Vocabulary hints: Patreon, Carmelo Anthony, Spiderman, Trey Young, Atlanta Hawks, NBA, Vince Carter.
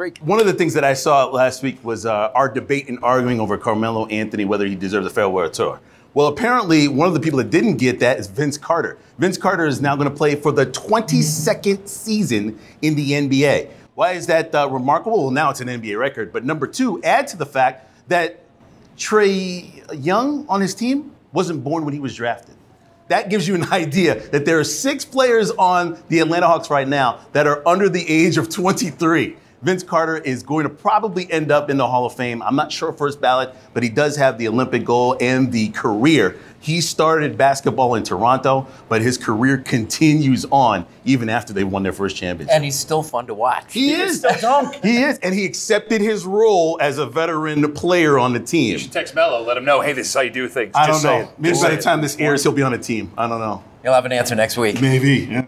break. One of the things that I saw last week was our debate and arguing over Carmelo Anthony, whether he deserves a farewell tour. Well, apparently, one of the people that didn't get that is Vince Carter. Vince Carter is now going to play for the 22nd season in the NBA. Why is that remarkable? Well, now it's an NBA record. But number two, add to the fact that Trey Young on his team wasn't born when he was drafted. That gives you an idea that there are 6 players on the Atlanta Hawks right now that are under the age of 23. Vince Carter is going to probably end up in the Hall of Fame. I'm not sure first ballot, but he does have the Olympic gold and the career. He started basketball in Toronto, but his career continues on even after they won their first championship. And he's still fun to watch. He is. Still dumb. He is. And he accepted his role as a veteran player on the team. You should text Melo, let him know, hey, this is how you do things. I don't know. Maybe by the time this airs, he'll be on a team. I don't know. He'll have an answer next week. Maybe. Yeah.